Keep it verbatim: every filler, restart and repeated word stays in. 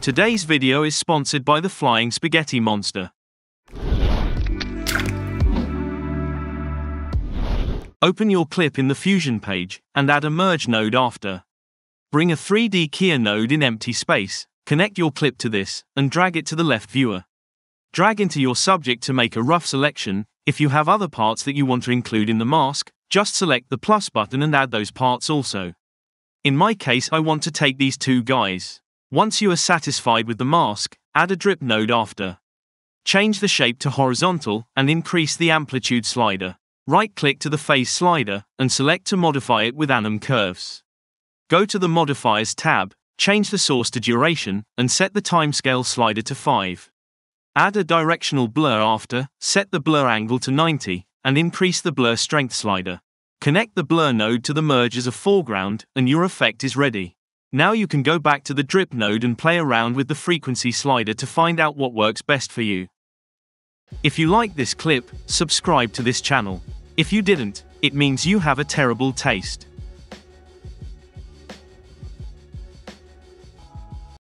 Today's video is sponsored by the Flying Spaghetti Monster. Open your clip in the Fusion page and add a merge node after. Bring a three D Keyer node in empty space, connect your clip to this, and drag it to the left viewer. Drag into your subject to make a rough selection. If you have other parts that you want to include in the mask, just select the plus button and add those parts also. In my case, I want to take these two guys. Once you are satisfied with the mask, add a drip node after. Change the shape to horizontal and increase the amplitude slider. Right-click to the phase slider and select to modify it with anim curves. Go to the modifiers tab, change the source to duration, and set the timescale slider to five. Add a directional blur after, set the blur angle to ninety, and increase the blur strength slider. Connect the blur node to the merge as a foreground, and your effect is ready. Now you can go back to the drip node and play around with the frequency slider to find out what works best for you. If you like this clip, subscribe to this channel. If you didn't, it means you have a terrible taste.